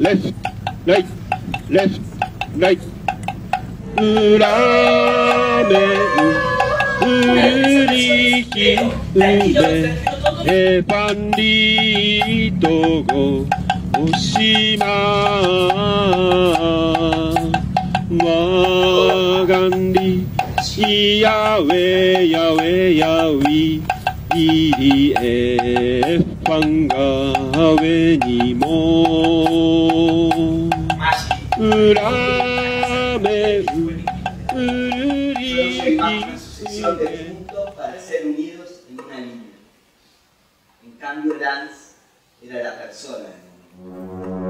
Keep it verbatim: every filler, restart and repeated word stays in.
left, right, left, right. Del mundo para ser unidos en una línea. En cambio, Dance era la persona del mundo.